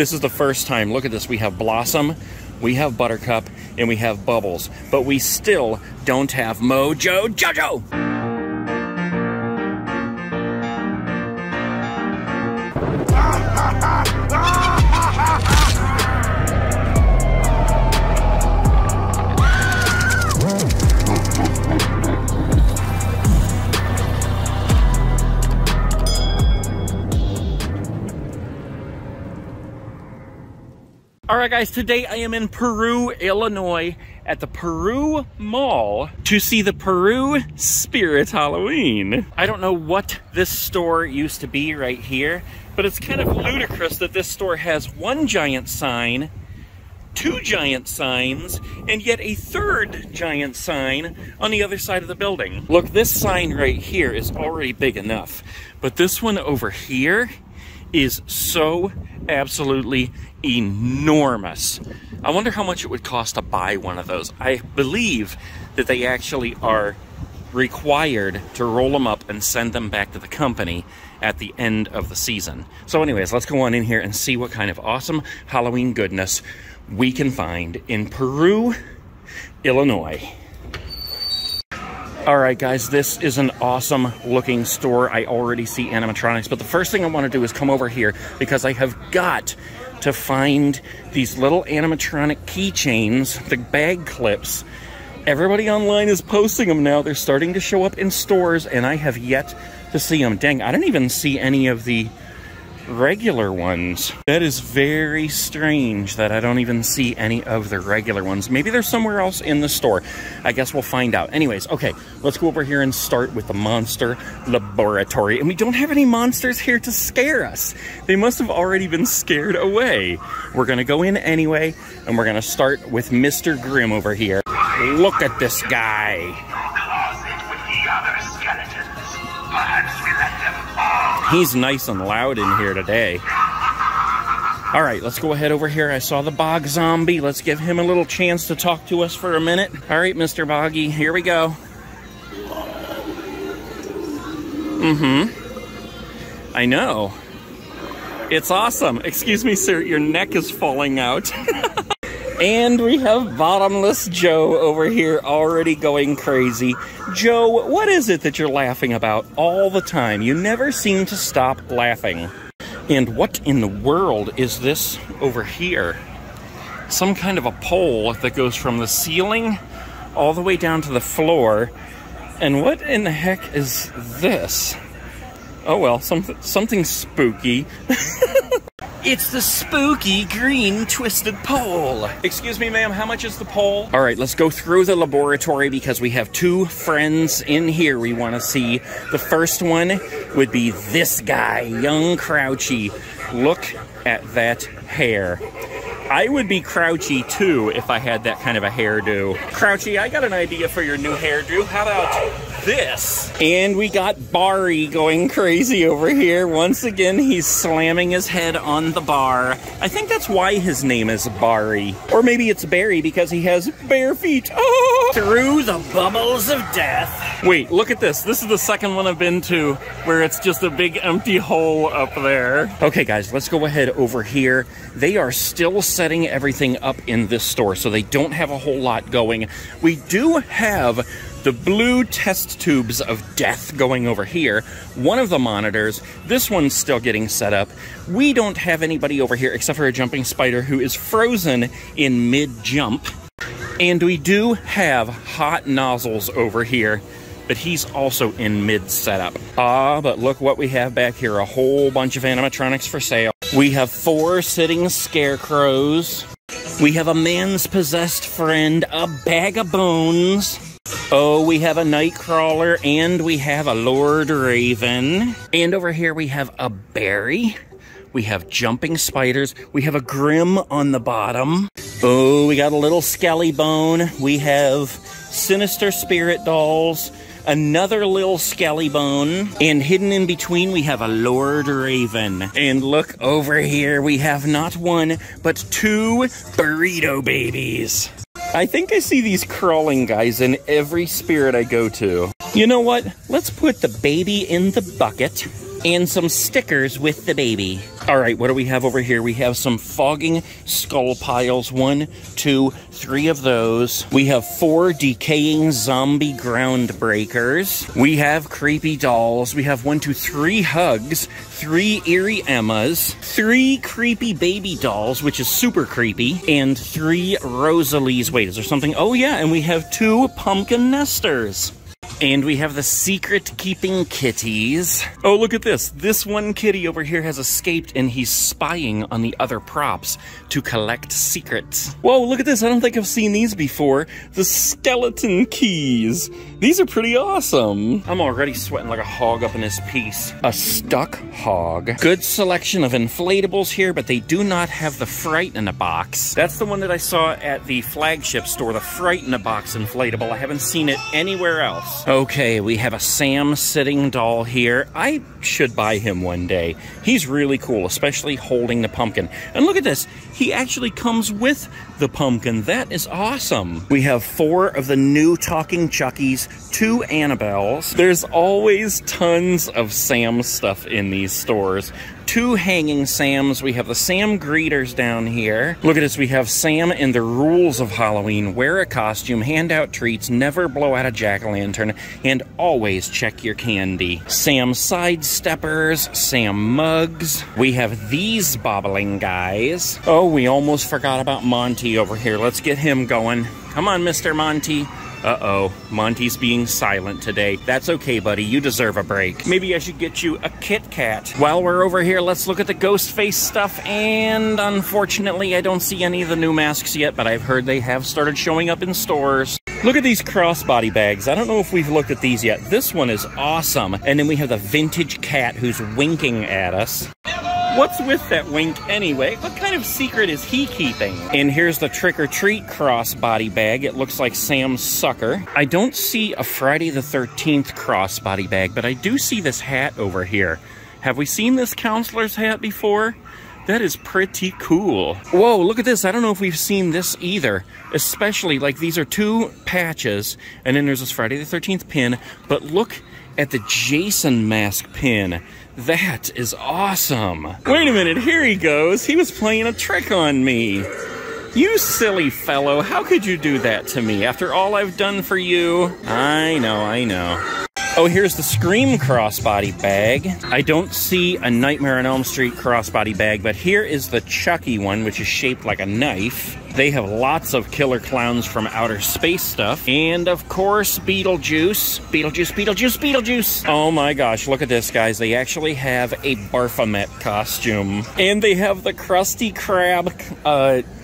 This is the first time. Look at this. We have Blossom, we have Buttercup, and we have Bubbles. But we still don't have Mojo Jojo! Alright guys, today I am in Peru, Illinois at the Peru Mall to see the Peru Spirit Halloween. I don't know what this store used to be right here, but it's kind of ludicrous that this store has one giant sign, two giant signs, and yet a third giant sign on the other side of the building. Look, this sign right here is already big enough, but this one over here is so absolutely enormous. I wonder how much it would cost to buy one of those. I believe that they actually are required to roll them up and send them back to the company at the end of the season. So anyways, let's go on in here and see what kind of awesome Halloween goodness we can find in Peru, Illinois. Alright guys, this is an awesome looking store. I already see animatronics, but the first thing I want to do is come over here because I have got to find these little animatronic keychains, the bag clips. Everybody online is posting them now. They're starting to show up in stores and I have yet to see them. Dang, I don't even see any of the regular ones. That is very strange that I don't even see any of the regular ones. Maybe they're somewhere else in the store. I guess we'll find out. Anyways, okay, let's go over here and start with the Monster Laboratory. And we don't have any monsters here to scare us. They must have already been scared away. We're gonna go in anyway, and we're gonna start with Mr. Grimm over here. Look at this guy. He's nice and loud in here today. All right, let's go ahead over here. I saw the Bog Zombie. Let's give him a little chance to talk to us for a minute. All right, Mr. Boggy, here we go. Mm-hmm. I know. It's awesome. Excuse me, sir, your neck is falling out. And we have Bottomless Joe over here already going crazy. Joe, what is it that you're laughing about all the time? You never seem to stop laughing. And what in the world is this over here? Some kind of a pole that goes from the ceiling all the way down to the floor. And what in the heck is this? Oh well, something spooky. It's the spooky green twisted pole. Excuse me, ma'am, how much is the pole? All right, let's go through the laboratory because we have two friends in here we want to see. The first one would be this guy, young Crouchy. Look at that hair. I would be Crouchy too if I had that kind of a hairdo. Crouchy, I got an idea for your new hairdo. How about this? And we got Barry going crazy over here. Once again, he's slamming his head on the bar. I think that's why his name is Barry. Or maybe it's Barry because he has bare feet. Oh! Through the bubbles of death. Wait, look at this. This is the second one I've been to where it's just a big empty hole up there. Okay guys, let's go ahead over here. They are still setting everything up in this store, so they don't have a whole lot going. We do have the blue test tubes of death going over here. One of the monitors, this one's still getting set up. We don't have anybody over here except for a jumping spider who is frozen in mid-jump. And we do have hot nozzles over here, but he's also in mid-setup. Ah, but look what we have back here, a whole bunch of animatronics for sale. We have four sitting scarecrows. We have a man's possessed friend, a bag of bones. Oh, we have a Nightcrawler and we have a Lord Raven. And over here we have a Barry. We have jumping spiders. We have a Grimm on the bottom. Oh, we got a little Skelly Bone. We have sinister spirit dolls. Another little Skelly Bone, and hidden in between we have a Lord Raven. And look over here, we have not one, but two Burrito Babies. I think I see these crawling guys in every spirit I go to. You know what? Let's put the baby in the bucket. and some stickers with the baby. All right, what do we have over here? We have some fogging skull piles. 1, 2, 3 of those. We have 4 decaying zombie groundbreakers. We have creepy dolls. We have 1, 2, 3 hugs, 3 eerie Emmas, 3 creepy baby dolls, which is super creepy, and 3 Rosalie's. Wait, is there something? Oh yeah, and we have 2 pumpkin nesters. And we have the secret keeping kitties. Oh, look at this. This one kitty over here has escaped and he's spying on the other props to collect secrets. Whoa, look at this. I don't think I've seen these before. The skeleton keys. These are pretty awesome. I'm already sweating like a hog up in this piece. A stuck hog. Good selection of inflatables here, but they do not have the Fright in a Box. That's the one that I saw at the flagship store, the Fright in a Box inflatable. I haven't seen it anywhere else. Okay, we have a Sam sitting doll here. I should buy him one day. He's really cool, especially holding the pumpkin. And look at this. He actually comes with the pumpkin. That is awesome. We have 4 of the new talking Chuckies, 2 Annabelles. There's always tons of Sam stuff in these stores. 2 hanging Sams. We have the Sam greeters down here. Look at this. We have Sam and the rules of Halloween. Wear a costume, hand out treats, never blow out a jack-o'-lantern, and always check your candy. Sam sidesteppers, Sam mugs. We have these bobbling guys. Oh, we almost forgot about Monty over here. Let's get him going. Come on, Mr. Monty. Uh-oh, Monty's being silent today. That's okay, buddy. You deserve a break. Maybe I should get you a Kit Kat. While we're over here, let's look at the Ghostface stuff. And unfortunately, I don't see any of the new masks yet, but I've heard they have started showing up in stores. Look at these crossbody bags. I don't know if we've looked at these yet. This one is awesome. And then we have the vintage cat who's winking at us. What's with that wink anyway? What kind of secret is he keeping? And here's the trick-or-treat crossbody bag. It looks like Sam's sucker. I don't see a Friday the 13th crossbody bag, but I do see this hat over here. Have we seen this counselor's hat before? That is pretty cool. Whoa, look at this. I don't know if we've seen this either. Especially, like, these are 2 patches, and then there's this Friday the 13th pin, but look at the Jason mask pin. That is awesome. Wait a minute, here he goes. He was playing a trick on me. You silly fellow, how could you do that to me after all I've done for you? I know, I know. Oh, here's the Scream crossbody bag. I don't see a Nightmare on Elm Street crossbody bag, but here is the Chucky one, which is shaped like a knife. They have lots of Killer Klowns from Outer Space stuff. And, of course, Beetlejuice. Beetlejuice, Beetlejuice, Beetlejuice! Oh my gosh, look at this, guys. They actually have a Baphomet costume. And they have the Krusty Krab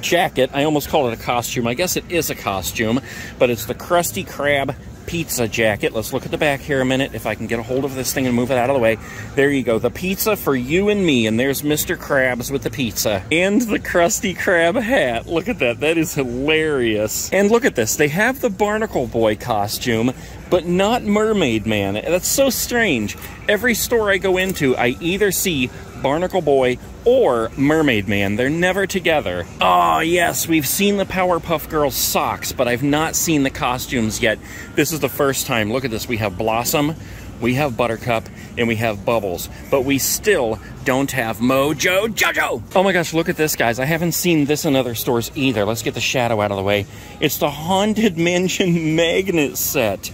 jacket. I almost called it a costume. I guess it is a costume, but it's the Krusty Krab pizza jacket. Let's look at the back here a minute if I can get a hold of this thing and move it out of the way. There you go. The pizza for you and me. And there's Mr. Krabs with the pizza. And the Krusty Krab hat. Look at that. That is hilarious. And look at this. They have the Barnacle Boy costume, but not Mermaid Man. That's so strange. Every store I go into, I either see Barnacle Boy or Mermaid Man. They're never together. Oh, yes, we've seen the Powerpuff Girls socks, but I've not seen the costumes yet. This is the first time. Look at this. We have Blossom, we have Buttercup, and we have Bubbles, but we still don't have Mojo Jojo. Oh my gosh, look at this, guys. I haven't seen this in other stores either. Let's get the shadow out of the way. It's the Haunted Mansion magnet set.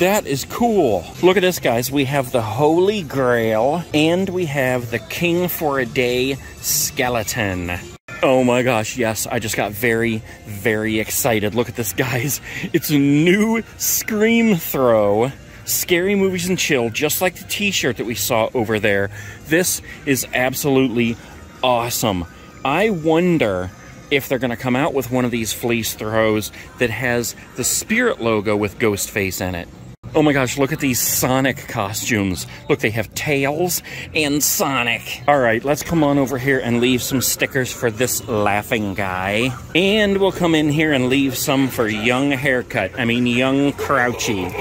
That is cool. Look at this, guys. We have the Holy Grail, and we have the King for a Day skeleton. Oh my gosh, yes, I just got very, very excited. Look at this, guys. It's a new Scream throw. Scary Movies and Chill, just like the t-shirt that we saw over there. This is absolutely awesome. I wonder if they're going to come out with one of these fleece throws that has the Spirit logo with Ghostface in it. Oh my gosh, look at these Sonic costumes. Look, they have Tails and Sonic. All right, let's come on over here and leave some stickers for this laughing guy. And we'll come in here and leave some for young Crouchy.